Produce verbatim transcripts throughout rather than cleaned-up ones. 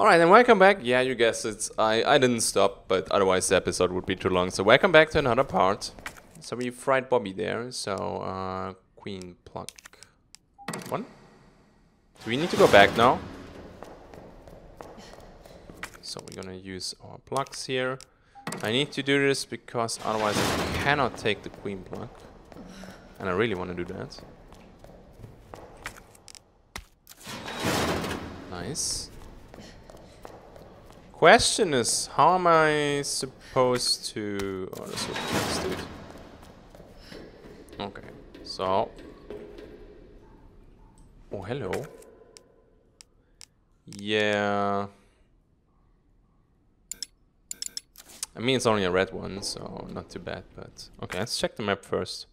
Alright, and welcome back. Yeah, you guessed it. I, I didn't stop, but otherwise the episode would be too long. So welcome back to another part. So we fried Bobby there. So, uh, Queen Pluck. One. Do we need to go back now? So we're gonna use our plucks here. I need to do this because otherwise I cannot take the Queen Pluck. And I really want to do that. Nice. Question is, how am I supposed to... Oh, that's what let's do it. Okay, so... Oh, hello. Yeah... I mean, it's only a red one, so not too bad, but... Okay, let's check the map first.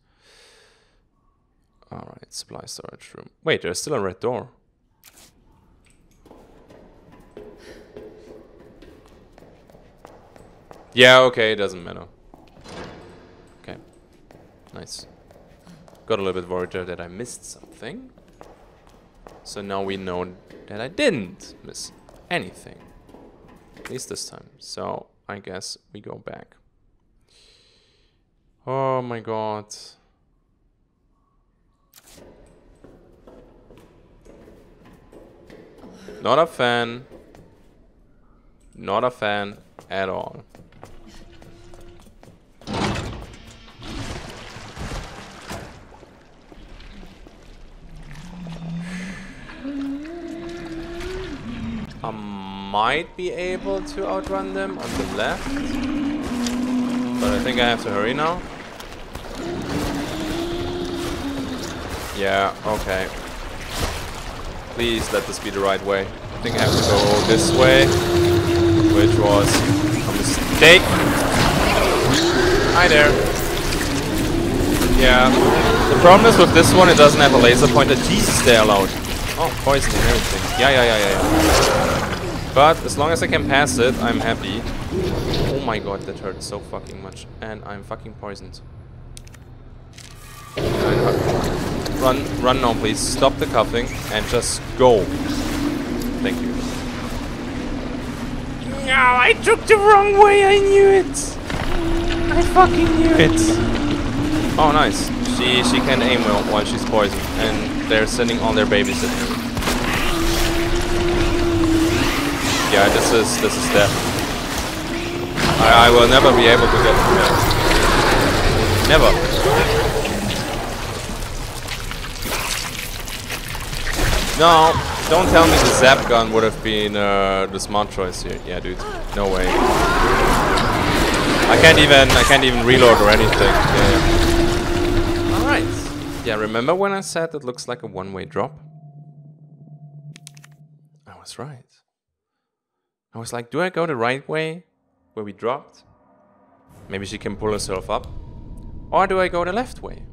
Alright, supply storage room. Wait, there's still a red door. Yeah, okay, it doesn't matter. Okay. Nice. Got a little bit worried there that I missed something. So now we know that I didn't miss anything. At least this time. So, I guess we go back. Oh my god. Not a fan. Not a fan at all. I might be able to outrun them on the left, but I think I have to hurry now. Yeah, okay. Please let this be the right way. I think I have to go this way, which was a mistake. Hi there. Yeah, the problem is with this one, it doesn't have a laser pointer. Jesus, they're loud. Oh, poison and everything. Yeah, yeah, yeah, yeah, yeah. But as long as I can pass it, I'm happy. Oh my god, that hurt so fucking much. And I'm fucking poisoned. Run, run now, please. Stop the coughing and just go. Thank you. No, I took the wrong way. I knew it. I fucking knew it. Oh, nice. She, she can aim well while she's poisoned. And they're sending all their babies in here. Yeah, this is this is death. I, I will never be able to get through that. Never. No, don't tell me the zap gun would have been uh, the smart choice here. Yeah, dude, no way. I can't even I can't even reload or anything. Yeah. Yeah, remember when I said it looks like a one-way drop? I was right. I was like, do I go the right way where we dropped? Maybe she can pull herself up. Or do I go the left way?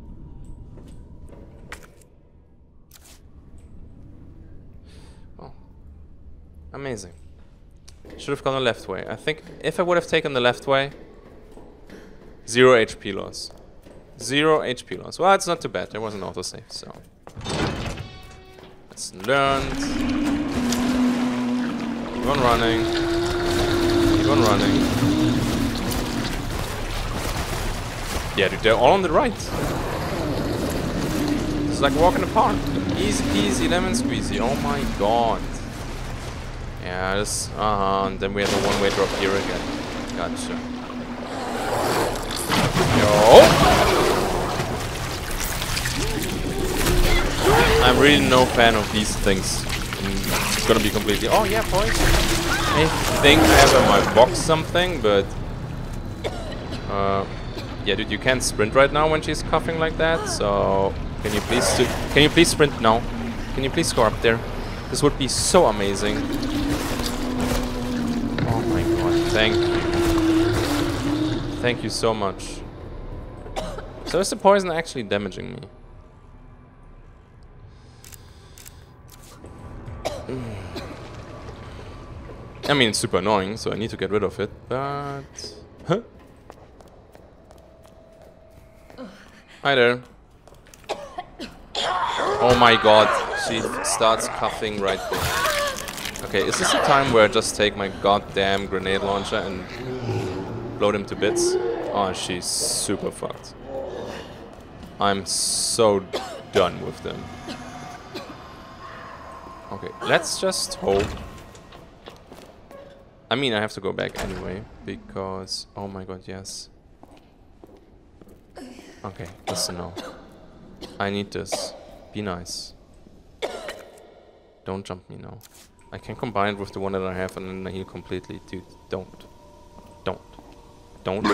Oh. Amazing. Should have gone the left way. I think if I would have taken the left way, zero H P loss. Zero H P loss. Well, it's not too bad. There was an autosave, so. Let's learn. Keep on running. Keep on running. Yeah, dude, they're all on the right. It's like walking in the park. Easy peasy, lemon squeezy. Oh my god. Yeah, this. Uh huh. And then we have a one way drop here again. Gotcha. Yo! I'm really no fan of these things. It's gonna be completely... Oh yeah, boys! I think I have in my box something, but... Uh, yeah, dude, you can't sprint right now when she's coughing like that, so... Can you please... Can you please sprint now? Can you please go up there? This would be so amazing. Oh my god, thank you. Thank you so much. So is the poison actually damaging me? I mean, it's super annoying, so I need to get rid of it, but... Huh? Hi there. Oh my god, she starts coughing right there. Okay, is this a time where I just take my goddamn grenade launcher and blow them to bits? Oh, she's super fucked. I'm so done with them. Okay, let's just hope. I mean, I have to go back anyway, because... oh my god, yes. Okay, listen now. I need this. Be nice. Don't jump me now. I can combine it with the one that I have and then I heal completely. Dude, don't. Don't. Don't.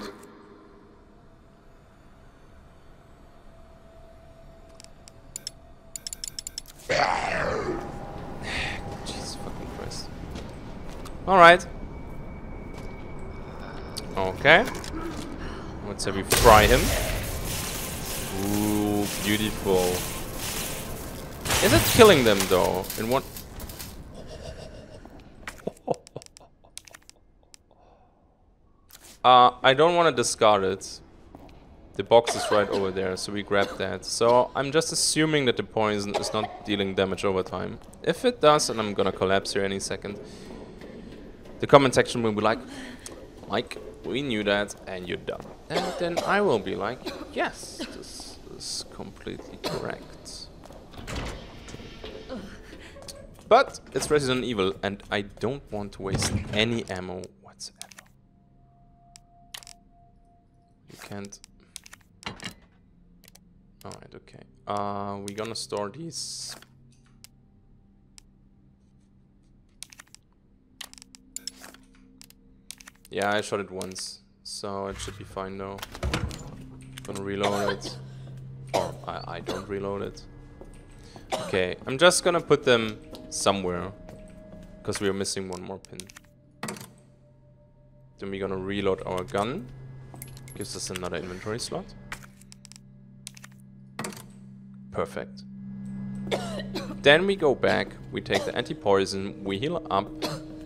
Jesus fucking Christ. Alright. Okay. Let's have we fry him. Ooh, beautiful. Is it killing them though? In one. Uh, I don't want to discard it. The box is right over there, so we grab that. So I'm just assuming that the poison is not dealing damage over time. If it does, and I'm gonna collapse here any second, the comment section will be like, Mike, we knew that, and you're dumb. And then I will be like, yes, this is completely correct. But it's Resident Evil, and I don't want to waste any ammo whatsoever. You can't. Alright, okay. Uh, we're gonna store these. Yeah, I shot it once, so it should be fine though. Gonna reload it. Or I, I don't reload it. Okay, I'm just gonna put them somewhere, because we are missing one more pin. Then we're gonna reload our gun. Gives us another inventory slot. Perfect. Then we go back, we take the anti-poison, we heal up,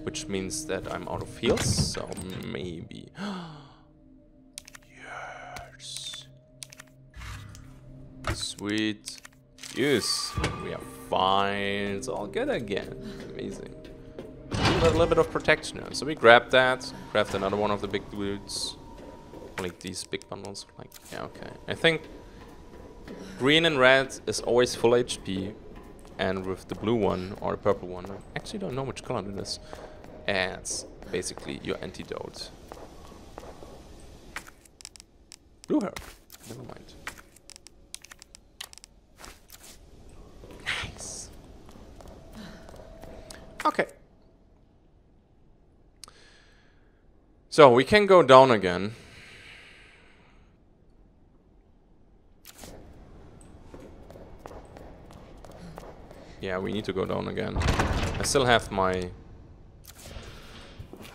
which means that I'm out of heals, so maybe... yes! Sweet juice! We are fine, it's all good again. Amazing. A little bit of protection now, so we grab that, craft another one of the big dudes. Like these big bundles, like, yeah, okay. I think green and red is always full H P, and with the blue one or the purple one, I actually don't know which color it is, it's basically your antidote. Blue herb, never mind. Nice. Okay. So we can go down again. Yeah, we need to go down again. I still have my...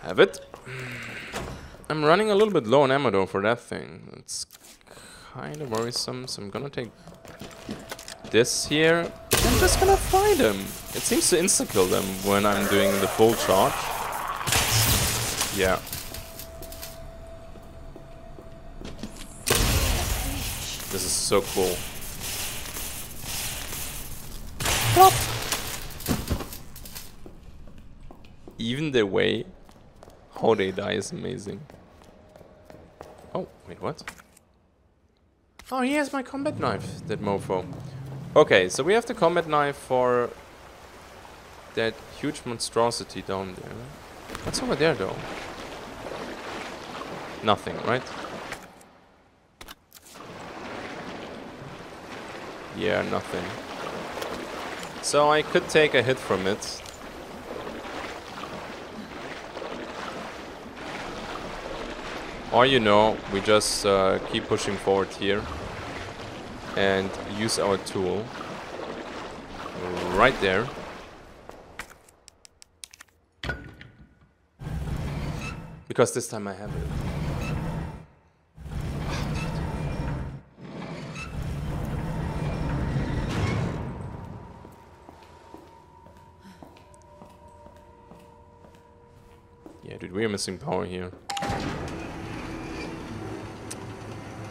have it. I'm running a little bit low on ammo though for that thing. It's kind of worrisome, so I'm gonna take this here. I'm just gonna fry them. It seems to insta-kill them when I'm doing the full charge. Yeah. This is so cool. Even the way how they die is amazing. Oh, wait, what? Oh, he has my combat knife, that mofo. Okay, so we have the combat knife for that huge monstrosity down there. What's over there, though? Nothing, right? Yeah, nothing. So I could take a hit from it. Or, you know, we just uh, keep pushing forward here. And use our tool. Right there. Because this time I have it. We're missing power here.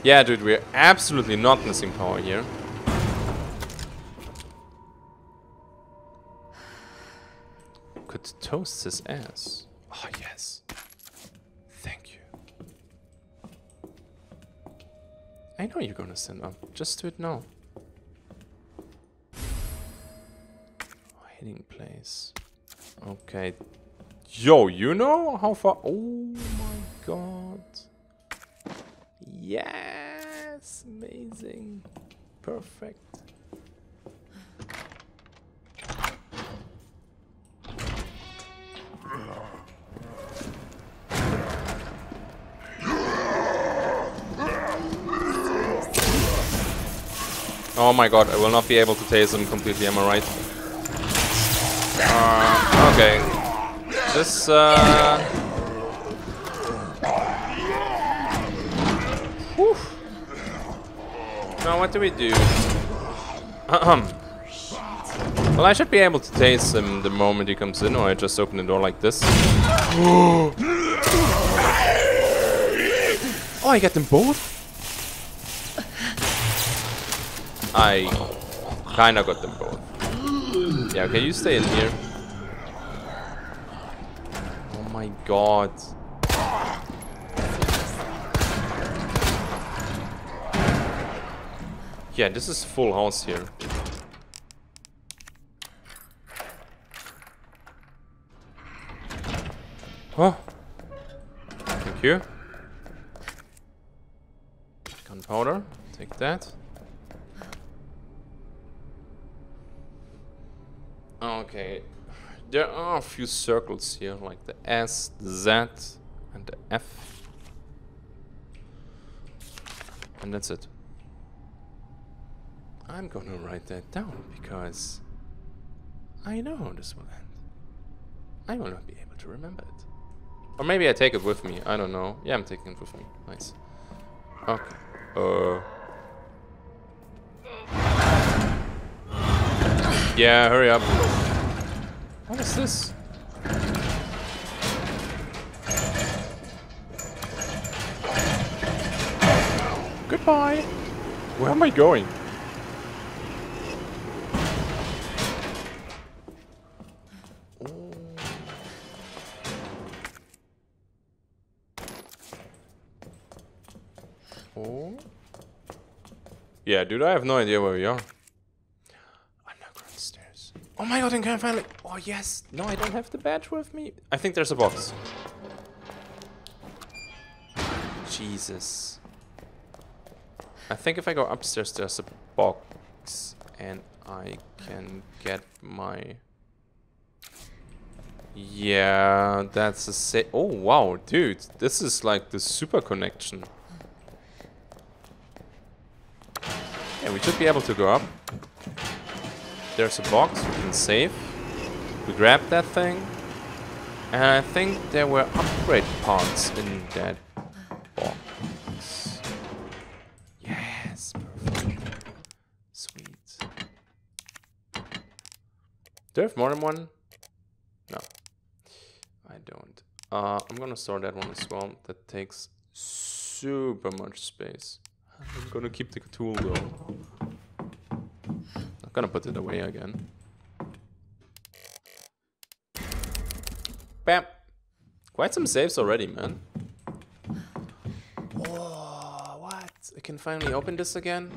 Yeah, dude, we're absolutely not missing power here. could toast his ass. Oh, yes. Thank you. I know you're gonna send up. Just do it now. Oh, hitting place. Okay. Yo, you know how far... Oh, my God. Yes! Amazing. Perfect. Oh my God, I will not be able to tase him completely, am I right? Uh, okay. This, uh... Whew. Now what do we do? Well, I should be able to tase him the moment he comes in, or I just open the door like this. Oh, I got them both? I kinda got them both. Yeah, okay, you stay in here. Oh my God. Yeah, this is full house here. Huh? Thank you. Gunpowder, take that. Okay, there are a few circles here, like the S, the Z, and the F. And that's it. I'm gonna write that down, because I know how this will end. I will not be able to remember it. Or maybe I take it with me, I don't know. Yeah, I'm taking it with me, nice. Okay, uh... yeah, hurry up. What is this? Goodbye! Where am I going? Oh. Oh. Yeah, dude, I have no idea where we are. Oh my God, I can finally... Oh yes! No, I don't have the badge with me. I think there's a box. Jesus. I think if I go upstairs, there's a box. And I can get my... Yeah, that's a sa... Oh wow, dude. This is like the super connection. Yeah, we should be able to go up. There's a box, we can save. We grab that thing. And I think there were upgrade parts in that box. Yes, perfect. Sweet. Do I have more than one? No. I don't. Uh, I'm gonna store that one as well. That takes super much space. I'm gonna keep the tool though. I'm gonna put it away again. Bam! Quite some saves already, man. Oh, what? I can finally open this again?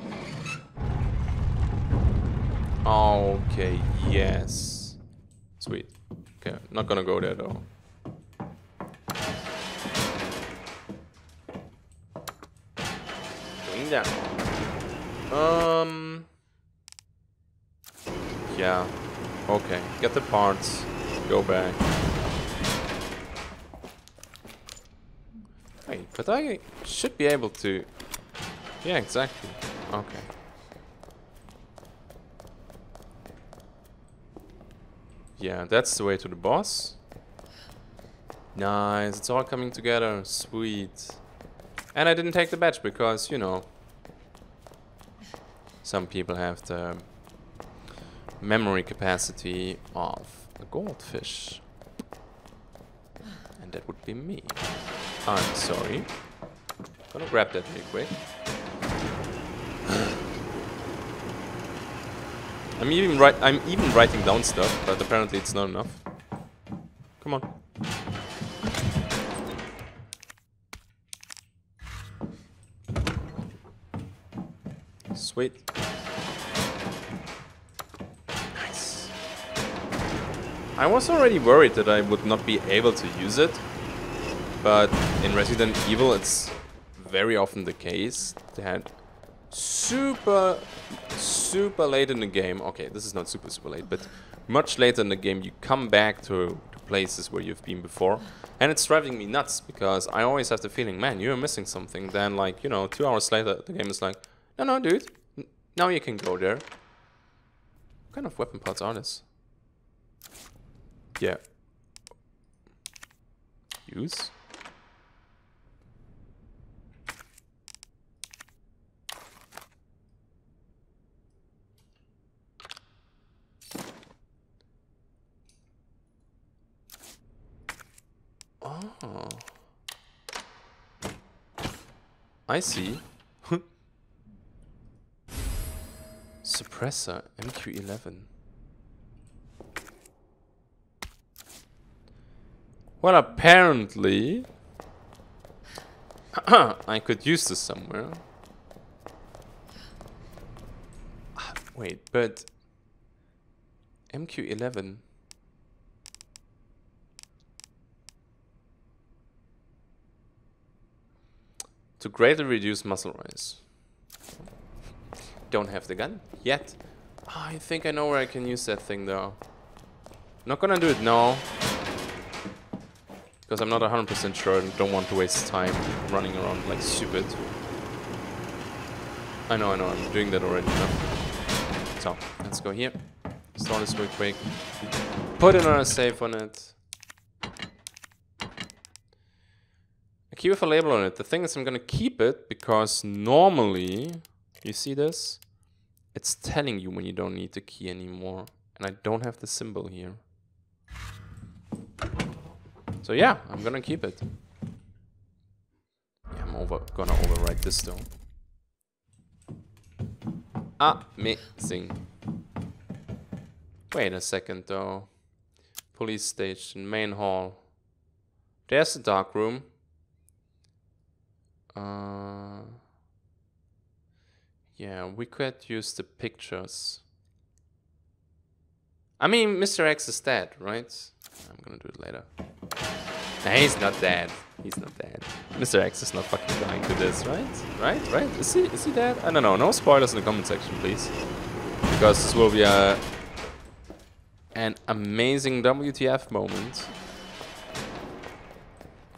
Okay, yes. Sweet. Okay, not gonna go there though. Doing that. Um... Yeah, okay, get the parts, go back. Wait, but I should be able to... Yeah, exactly, okay. Yeah, that's the way to the boss. Nice, it's all coming together, sweet. And I didn't take the badge because, you know... Some people have the... memory capacity of a goldfish. And that would be me. I'm sorry. Gonna grab that real quick. I'm even right I'm even writing down stuff, but apparently it's not enough. Come on. Sweet. Nice. I was already worried that I would not be able to use it, but in Resident Evil it's very often the case that super, super late in the game, okay, this is not super, super late, but much later in the game you come back to, to places where you've been before, and it's driving me nuts because I always have the feeling, man, you're missing something, then like, you know, two hours later the game is like, no, no, dude, now you can go there. What kind of weapon parts are this? Yeah. Use. Oh. I see. Suppressor, M Q eleven. Well, apparently... I could use this somewhere. Ah, wait, but... M Q eleven... To greatly reduce muzzle rise. Don't have the gun yet. Oh, I think I know where I can use that thing though. Not gonna do it now, because I'm not one hundred percent sure and don't want to waste time running around like stupid. I know, I know, I'm doing that already now. So, let's go here. Start this real quick. Put another save on it. A key with a label on it. The thing is, I'm gonna keep it because normally, you see this? It's telling you when you don't need the key anymore. And I don't have the symbol here. So yeah, I'm gonna keep it. Yeah, I'm over, gonna overwrite this though. Amazing. Wait a second though. Police station, main hall. There's the dark room. Uh... Yeah, we could use the pictures. I mean, Mister X is dead, right? I'm gonna do it later. Nah, he's not dead. He's not dead. Mister X is not fucking dying to this, right? Right? Right? Is he, is he dead? I don't know. No spoilers in the comment section, please. Because this will be a, an amazing W T F moment.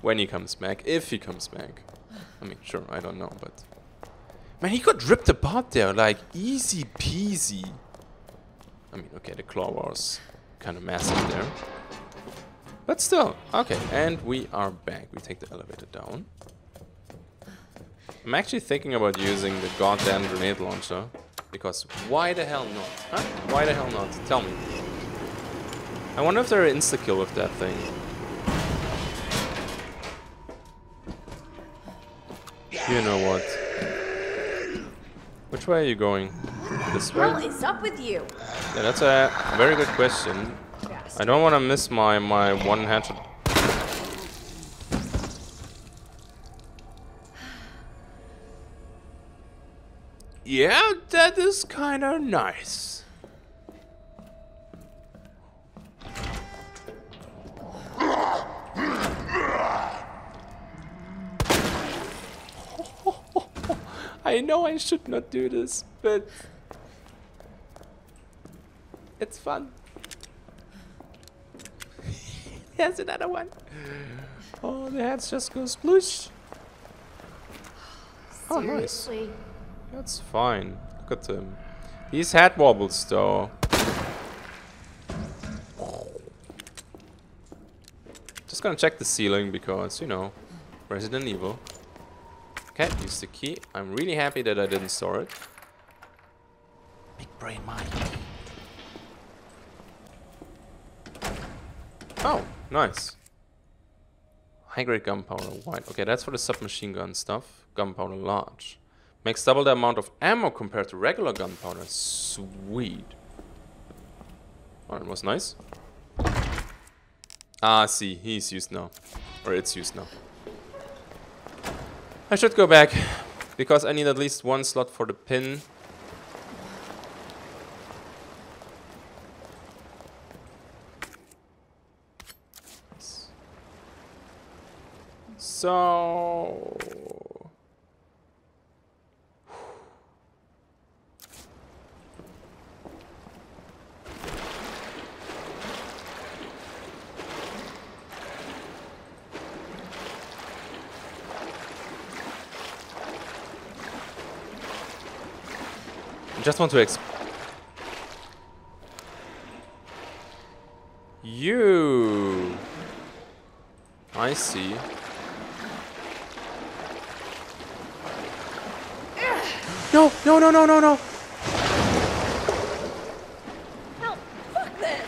When he comes back. If he comes back. I mean, sure, I don't know, but... Man, he got ripped apart there, like, easy peasy. I mean, okay, the claw was kind of massive there. But still, okay, and we are back. We take the elevator down. I'm actually thinking about using the goddamn grenade launcher. Because why the hell not? Huh? Why the hell not? Tell me. I wonder if they're insta-kill with that thing. You know what? Which way are you going? This way? What is up with you? Yeah, that's a very good question. I don't want to miss my, my one hatchet. Yeah, that is kind of nice. I know I should not do this, but it's fun. There's another one. Oh, the heads just go sploosh. Oh, nice. That's fine. Look at them. These head wobbles, though. Just gonna check the ceiling because, you know, Resident Evil. Okay, use the key. I'm really happy that I didn't store it. Big brain mind. Oh, nice. High-grade gunpowder, white. Okay, that's for the submachine gun stuff. Gunpowder large. Makes double the amount of ammo compared to regular gunpowder. Sweet. Oh, it was nice. Ah, see, he's used now. Or it's used now. I should go back, because I need at least one slot for the pin. So... just want to exp... You... I see. No, no, no, no, no, no! Help! Fuck this!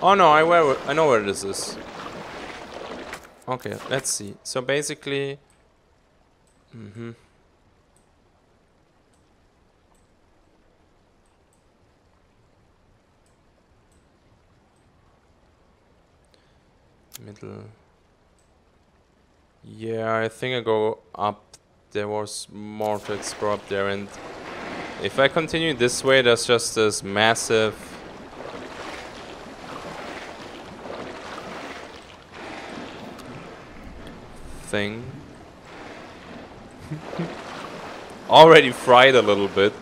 Oh no, I, where, I know where this is. Okay, let's see. So basically... Mm-hmm. Middle. Yeah, I think I go up. There was more to explore up there, and if I continue this way, there's just this massive... thing. Already fried a little bit.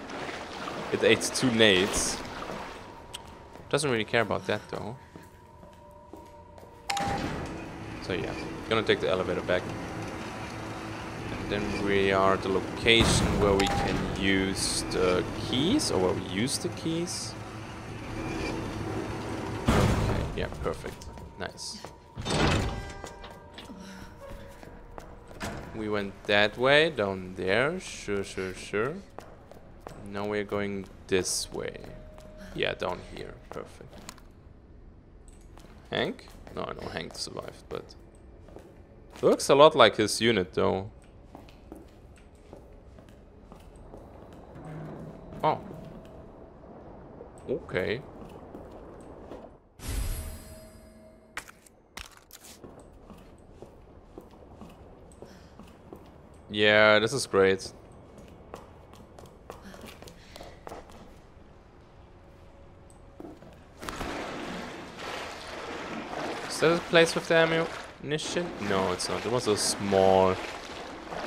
It ate two nades. Doesn't really care about that though. So yeah, gonna take the elevator back. And then we are at the location where we can use the keys, or where we use the keys. Okay, yeah, perfect. Nice. We went that way, down there, sure, sure, sure. Now we're going this way. Yeah, down here, perfect. Hank? No, I know Hank survived, but... looks a lot like his unit, though. Oh. Okay. Yeah, this is great. Is that a place with the ammunition? No, it's not. It was a small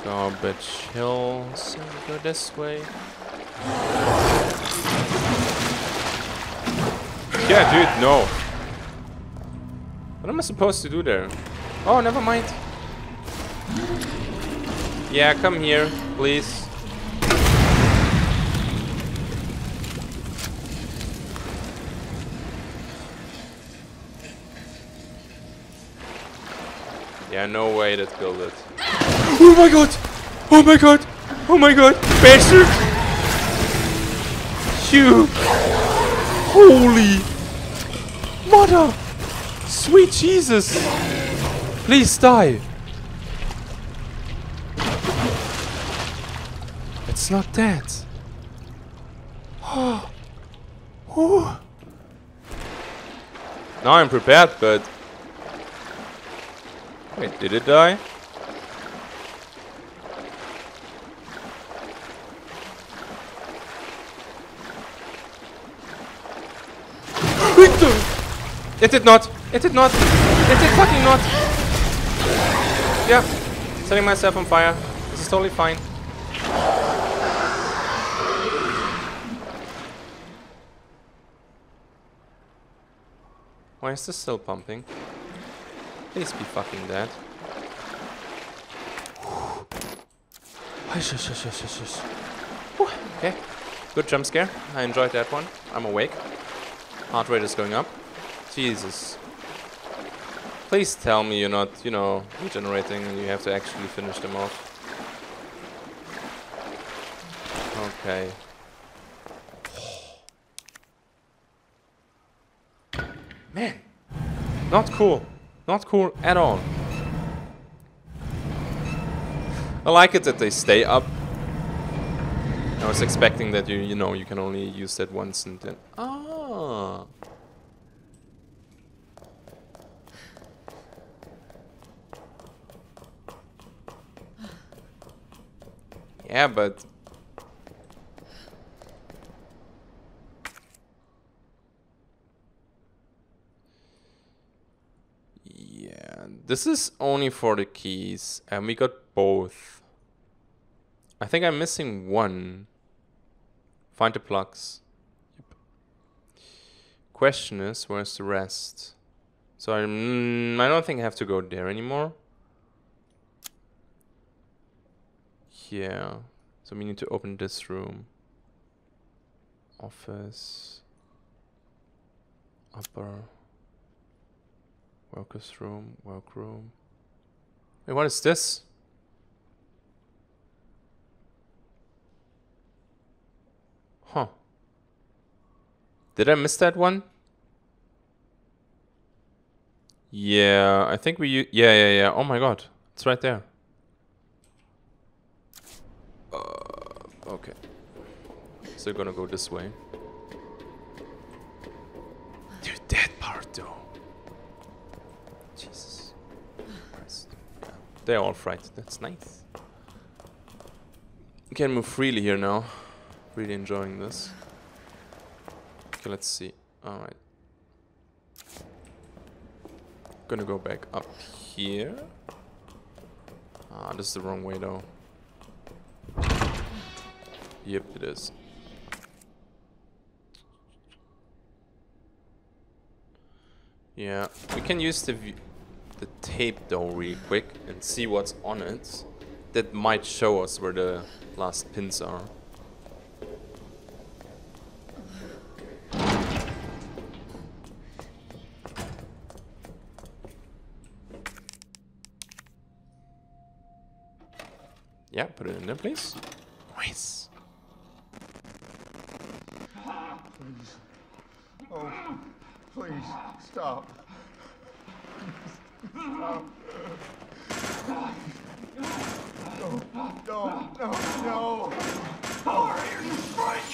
garbage hill. So we go this way. Yeah, dude, no. What am I supposed to do there? Oh, never mind. Yeah, come here, please. Yeah, no way that killed it. Oh my god! Oh my god! Oh my god! Bastard! You! Holy! Mother! Sweet Jesus! Please die! It's not that. Oh. Oh. Now I'm prepared, but... wait, did it die? It did not! It did not! It did fucking not! Yeah, setting myself on fire. This is totally fine. Why is this still pumping? Please be fucking dead. Okay, good jump scare. I enjoyed that one. I'm awake. Heart rate is going up. Jesus. Please tell me you're not, you know, regenerating and you have to actually finish them off. Okay. Man. Not cool. Not cool at all. I like it that they stay up. I was expecting that you, you know, you can only use that once and then... ah. Yeah, but... yeah, this is only for the keys, and we got both. I think I'm missing one. Find the plugs. Question is, where's the rest? So I'm, I don't think I have to go there anymore. Yeah, so we need to open this room. Office. Upper. Workers room, workroom. Wait, what is this? Huh. Did I miss that one? Yeah, I think we... yeah, yeah, yeah. Oh my god. It's right there. Uh, okay. So we're gonna go this way. Dude, that part though. Jesus Christ. Yeah, they're all fried. That's nice. You can move freely here now. Really enjoying this. Okay, let's see. Alright. Gonna go back up here. Ah, this is the wrong way though. Yep, it is. Yeah, we can use the view the tape though real quick and see what's on it. That might show us where the last pins are. Yeah, put it in there, please. Nice. Oh, please stop. Stop. No, no, no, no. I'll hurt you, Frank.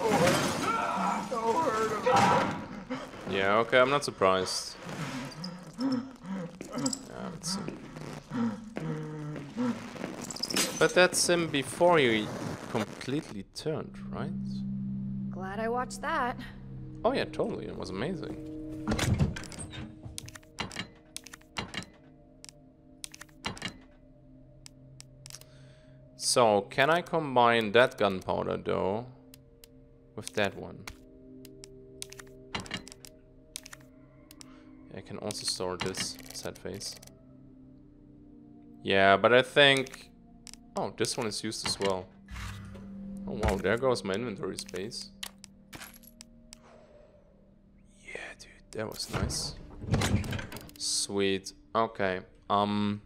Don't hurt. Don't hurt him. Yeah, okay, I'm not surprised. Yeah, let's see. But that's him before you completely turned, right? Glad I watched that. Oh yeah, totally. It was amazing. So, can I combine that gunpowder, though, with that one? I can also store this sad face. Yeah, but I think... oh, this one is used as well. Oh wow, there goes my inventory space. Yeah, dude, that was nice. Sweet. Okay. Um,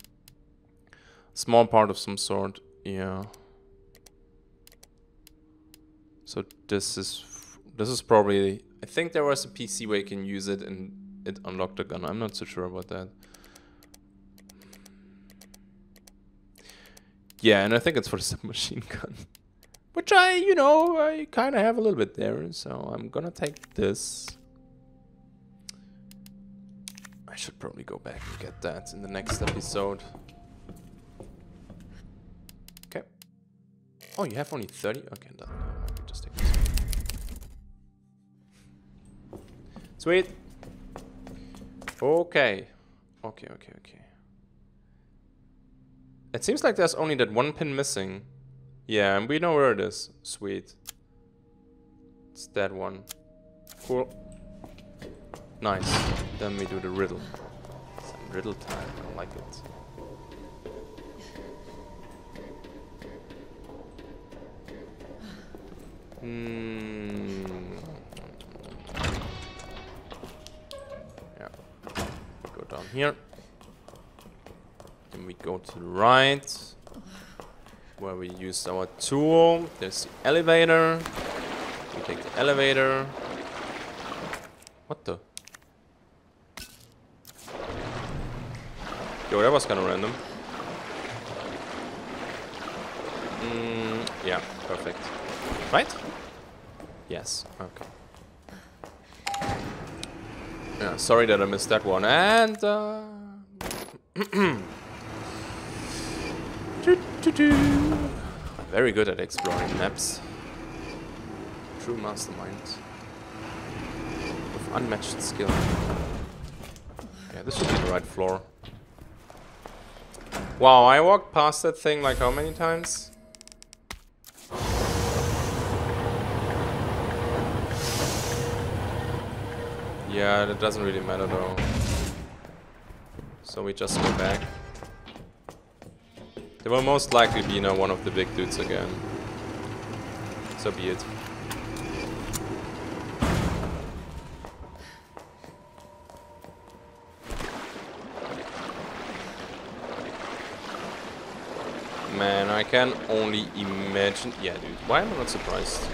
small part of some sort. Yeah. So this is f this is probably. I think there was a P C where you can use it and it unlocked a gun. I'm not so sure about that. Yeah, and I think it's for the submachine gun. Which I, you know, I kind of have a little bit there. So I'm gonna take this. I should probably go back and get that in the next episode. Okay. Oh, you have only thirty? Okay, done. I can just take this one. Sweet. Okay. Okay, okay, okay. It seems like there's only that one pin missing. Yeah, and we know where it is. Sweet. It's that one. Cool. Nice. Then we do the riddle. Some riddle time. I like it. Hmm. Yeah. Go down here. Then we go to the right, where we use our tool. There's the elevator. We take the elevator. What the? Yo, that was kind of random. Mm, yeah, perfect. Right? Yes, okay. Yeah, sorry that I missed that one. And... Uh, I'm very good at exploring maps. True mastermind. With unmatched skill. Yeah, this should be the right floor. Wow, I walked past that thing like how many times? Yeah, that doesn't really matter though. So we just go back. There will most likely be, you know, one of the big dudes again. So be it. Man, I can only imagine... Yeah, dude, why am I not surprised?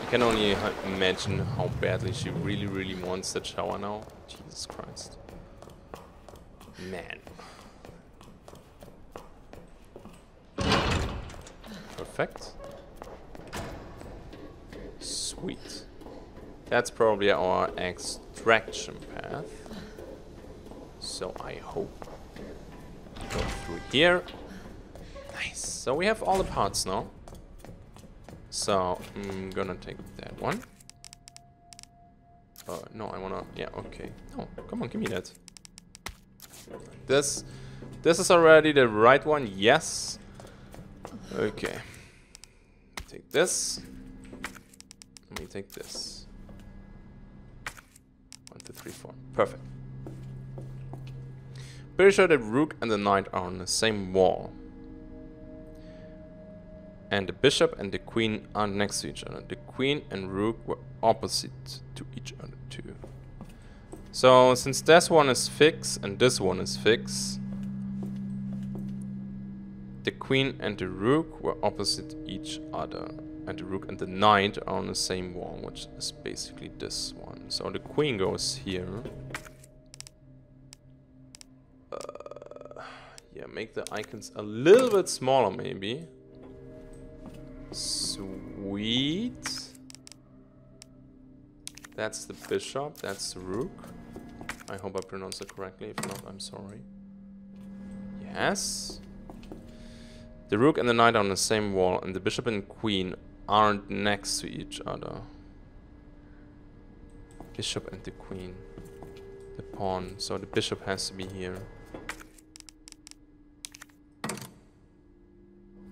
I can only imagine how badly she really, really wants that shower now. Jesus Christ. Man. Perfect. Sweet. That's probably our extraction path. So I hope go through here. Nice. So we have all the parts now. So I'm gonna take that one. Oh, uh, no, I wanna... Yeah, okay. No, come on, give me that. This... This is already the right one, yes. Okay. Take this. Let me take this. One, two, three, four. Perfect. Pretty sure the rook and the knight are on the same wall. And the bishop and the queen are next to each other. The queen and rook were opposite to each other too. So since this one is fixed and this one is fixed, the queen and the rook were opposite each other, and the rook and the knight are on the same wall, which is basically this one. So the queen goes here. Uh, yeah, make the icons a little bit smaller, maybe. Sweet. That's the bishop, that's the rook. I hope I pronounced it correctly. If not, I'm sorry. Yes. The rook and the knight are on the same wall, and the bishop and queen aren't next to each other. Bishop and the queen. The pawn. So the bishop has to be here.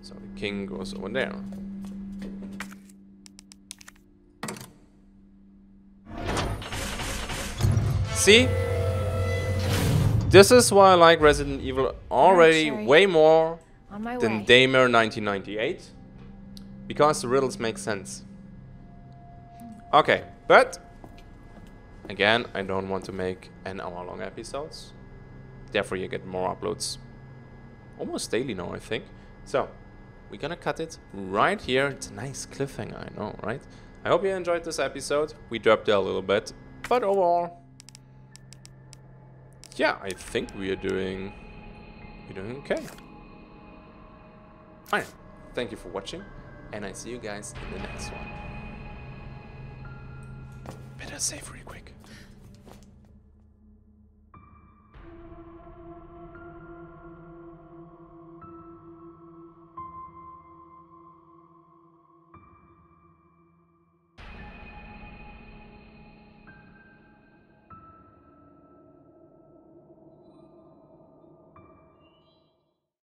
So the king goes over there. See? This is why I like Resident Evil already way more than Daimer nineteen ninety-eight, because the riddles make sense. Okay, but again, I don't want to make an hour long episodes, therefore you get more uploads almost daily now, I think. So we're gonna cut it right here. It's a nice cliffhanger, I know, right? I hope you enjoyed this episode. We dropped it a little bit, but overall, yeah, I think we are doing we're doing okay. Alright, thank you for watching, and I see you guys in the next one. Better save real quick.